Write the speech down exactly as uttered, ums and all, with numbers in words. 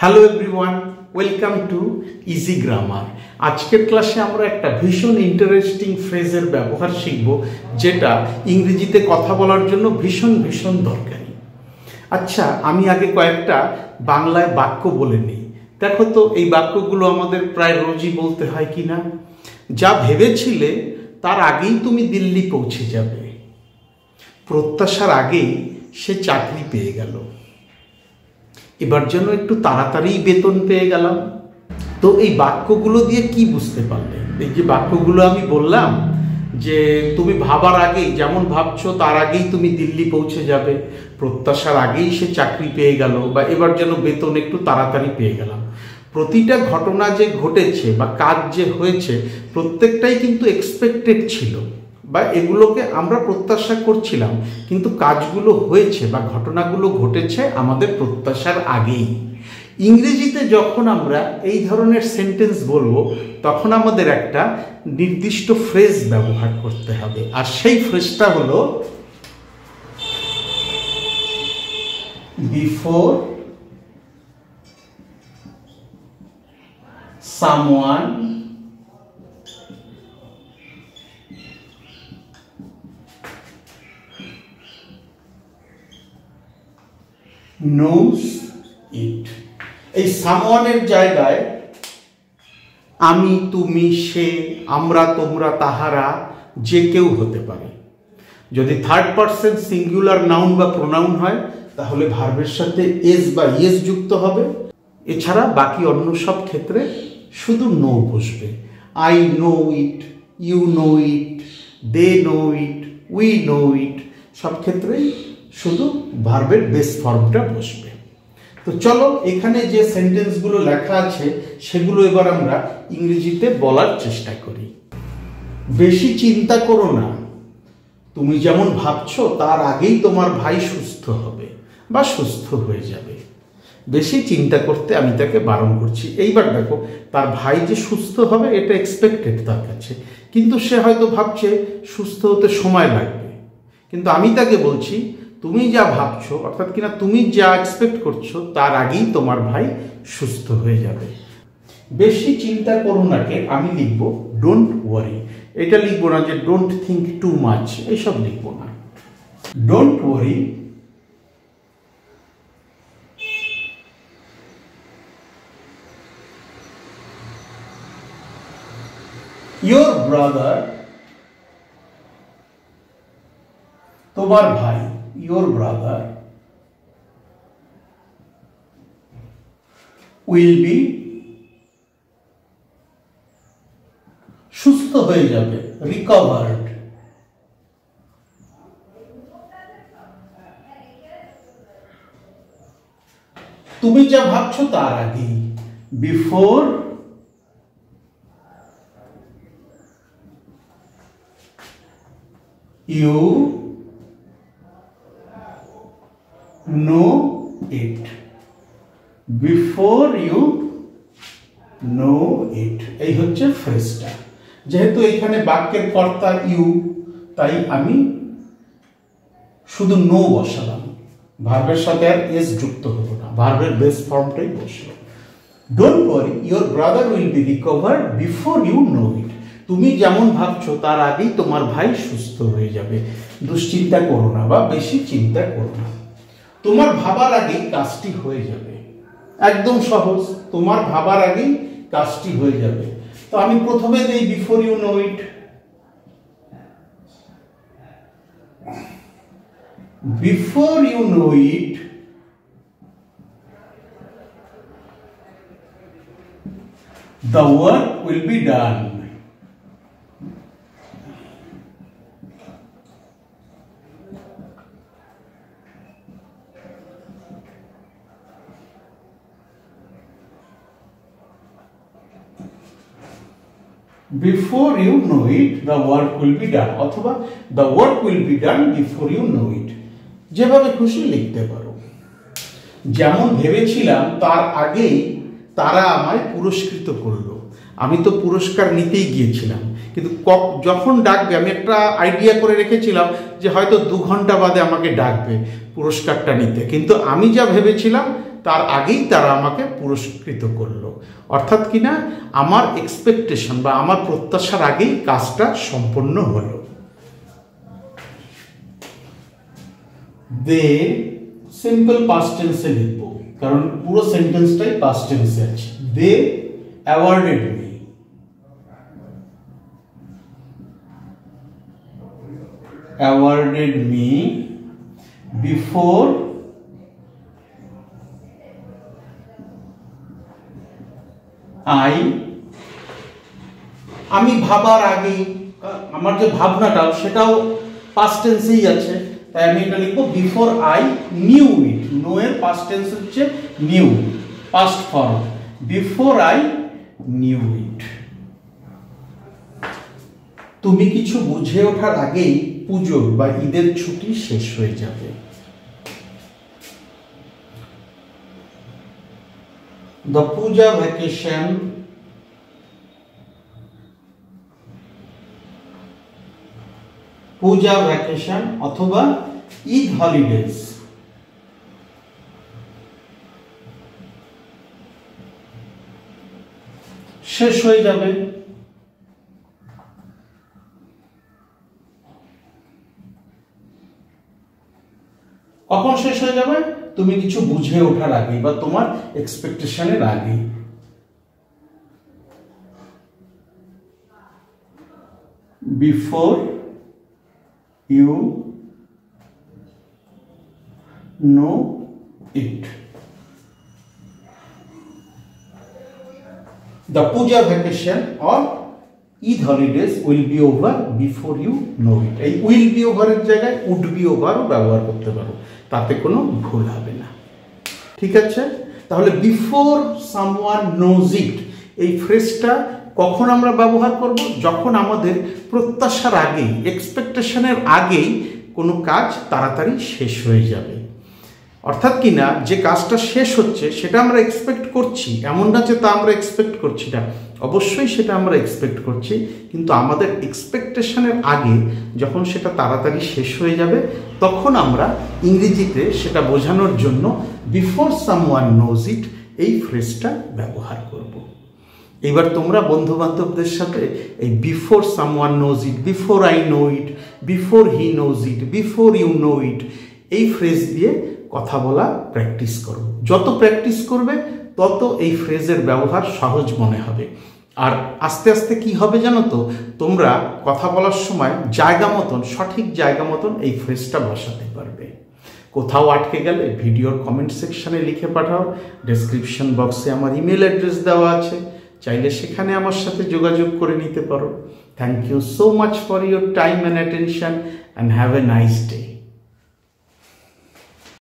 Hello everyone, welcome to easy grammar. আজকের ক্লাসে আমরা একটা ভীষণ ইন্টারেস্টিং ফ্রেজের ব্যবহার শিখব, যেটা ইংরেজিতে কথা বলার জন্য ভীষণ ভীষণ দরকারি। আচ্ছা, আমি আগে কয়েকটা বাংলায় বাক্য বলে নিই। দেখো তো এই বাক্যগুলো আমাদের প্রায় রোজই বলতে হয় কি না। যা ভেবেছিলে তার আগেই তুমি দিল্লি পৌঁছে যাবে। প্রত্যাশার আগেই সে চাকরি পেয়ে গেল। এবার জন্য একটু তাড়াতাড়ি বেতন পেয়ে গেলাম। তো এই বাক্যগুলো দিয়ে কি বুঝতে পারলে? এই যে বাক্যগুলো আমি বললাম, যে তুমি ভাবার আগেই, যেমন ভাবছো তার আগেই তুমি দিল্লি পৌঁছে যাবে, প্রত্যাশার আগেই সে চাকরি পেয়ে গেল, বা এবার যেন বেতন একটু তাড়াতাড়ি পেয়ে গেলাম। প্রতিটা ঘটনা যে ঘটেছে বা কাজ যে হয়েছে, প্রত্যেকটাই কিন্তু এক্সপেক্টেড ছিল, বা এগুলোকে আমরা প্রত্যাশা করছিলাম, কিন্তু কাজগুলো হয়েছে বা ঘটনাগুলো ঘটেছে আমাদের প্রত্যাশার আগেই। ইংরেজিতে যখন আমরা এই ধরনের সেন্টেন্স বলবো, তখন আমাদের একটা নির্দিষ্ট ফ্রেজ ব্যবহার করতে হবে, আর সেই ফ্রেজটা হলো বিফোর সামওয়ান knows it. এই সামওয়ানের জায়গায় আমি, তুমি, সে, আমরা, তোমরা, তাহারা, যে কেউ হতে পারে। যদি থার্ড পারসন সিঙ্গুলার নাউন বা প্রোনাউন হয়, তাহলে ভার্বের সাথে এস বা ইয়েস যুক্ত হবে। এছাড়া বাকি অন্য সব ক্ষেত্রে শুধু নো বসবে। I know it, you know it, they know it, we know it, সব ক্ষেত্রেই শুধু ভার্বের বেস ফর্মটা বসবে। তো চলো, এখানে যে সেন্টেন্সগুলো লেখা আছে সেগুলো এবার আমরা ইংরেজিতে বলার চেষ্টা করি। বেশি চিন্তা করো না, তুমি যেমন ভাবছো তার আগেই তোমার ভাই সুস্থ হবে বা সুস্থ হয়ে যাবে। বেশি চিন্তা করতে আমি তাকে বারণ করছি। এইবার দেখো, তার ভাই যে সুস্থ হবে এটা এক্সপেক্টেড তার কাছে, কিন্তু সে হয়তো ভাবছে সুস্থ হতে সময় লাগবে। কিন্তু আমি তাকে বলছি তুমি যা ভাবছো, অর্থাৎ কিনা তুমি যা এক্সপেক্ট করছো তার আগেই তোমার ভাই সুস্থ হয়ে যাবে। বেশি চিন্তা করো নাকে আমি লিখবো ডোন্ট ওয়ারি। এটা লিখবো না যে ডোন্ট থিঙ্ক টু মাচ, এইসব লিখবো না। ডোন্ট ওয়ারি ইয়োর ব্রাদার, তোমার ভাই, your brother will be সুস্থ হয়ে যাবে, recovered. তুমি যা ভাবছো তার আগেই, before you know it, before you know it. এই হচ্ছে ফ্রেজটা। যেহেতু এখানে বাক্যের কর্তা ইউ, তাই আমি শুধু নো বসালাম, ভার্বের সাথে আর এস যুক্ত হলো না, ভার্বের বেস ফর্মটাই বসলো। Don't worry your brother will be recovered before you know it. তুমি যেমন ভাবছো তার আগেই তোমার ভাই সুস্থ হয়ে যাবে, দুশ্চিন্তা করো না বা বেশি চিন্তা করো না। তোমার ভাবার আগেই কাজটি হয়ে যাবে, একদম সহজ। তোমার ভাবার আগেই কাজটি হয়ে যাবে। তো আমি প্রথমে দেই before you know it, before you know it the work will be done. Before you know it, the work will be done. অথবা the work will be done before you know it. যেভাবে খুশি লিখতে পারো। যেমন ভেবেছিলাম তার আগেই তারা আমায় পুরস্কৃত করলো। আমি তো পুরস্কার নিতেই গিয়েছিলাম, কিন্তু যখন ডাকবে আমি একটা আইডিয়া করে রেখেছিলাম যে হয়তো দু ঘন্টা বাদে আমাকে ডাকবে পুরস্কারটা নিতে, কিন্তু আমি যা ভেবেছিলাম তার আগেই তারা আমাকে পুরস্কৃত করলো। অর্থাৎ কিনা আমার এক্সপেকটেশন বা আমার প্রত্যাশার আগেই কাজটা সম্পন্ন হলো। দে সিম্পল পাস্ট টেন্সে লিখবো, কারণ পুরো সেন্টেন্সটাই পাস্ট টেন্সে আছে। They awarded me, awarded me before I আমি ভাবার আগে আমার যে ভাবনাটা সেটাও past tenseই আছে, তাই আমি এটা লিখবো before I knew it। know এর past tense হচ্ছে knew, past form, before I knew it। তুমি কিছু বুঝে ওঠার আগেই পুজোর বা ঈদের ছুটি শেষ হয়ে যাবে। The puja vacation puja vacation অথবা ঈদ holidays শেষ হয়ে যাবে। কখন শেষ হয়ে যাবে? তুমি কিছু বুঝে ওঠার আগে বা তোমার এক্সপেকটেশনের আগে। Before you know it. The Puja vacation or Eid holidays will be over before you know it. এই উইল বি ওভারের জায়গায় উড বি ওভারও ব্যবহার করতে পারো, তাতে কোনো ভুল হবে না। ঠিক আছে, তাহলে বিফোর সামওয়ান নোজ ইট এই ফ্রেজটা কখন আমরা ব্যবহার করব? যখন আমাদের প্রত্যাশার আগেই, এক্সপেকটেশনের আগেই কোনো কাজ তাড়াতাড়ি শেষ হয়ে যাবে। অর্থাৎ কিনা যে কাজটা শেষ হচ্ছে সেটা আমরা এক্সপেক্ট করছি, এমন না যে তা আমরা এক্সপেক্ট করছি না, অবশ্যই সেটা আমরা এক্সপেক্ট করছি, কিন্তু আমাদের এক্সপেকটেশনের আগে যখন সেটা তাড়াতাড়ি শেষ হয়ে যাবে তখন আমরা ইংরেজিতে সেটা বোঝানোর জন্য বিফোর সামওয়ান নোজ ইট এই ফ্রেজটা ব্যবহার করব। এবার তোমরা বন্ধুবান্ধবদের সাথে এই before someone knows it, before I know it, before he knows it, before you know it এই ফ্রেজ দিয়ে কথা বলা প্র্যাকটিস করো। যত প্র্যাকটিস করবে তত এই ফ্রেজের ব্যবহার সহজ মনে হবে। আর আস্তে আস্তে কি হবে জানো তো, তোমরা কথা বলার সময় জায়গা মতন, সঠিক জায়গা মতন এই ফ্রেজটা বসাতে পারবে। কোথাও আটকে গেলে ভিডিওর কমেন্ট সেকশানে লিখে পাঠাও। ডেসক্রিপশন বক্সে আমার ইমেল অ্যাড্রেস দেওয়া আছে, চাইলে সেখানে আমার সাথে যোগাযোগ করে নিতে পারো। Thank you so much for your time and attention and have a nice day.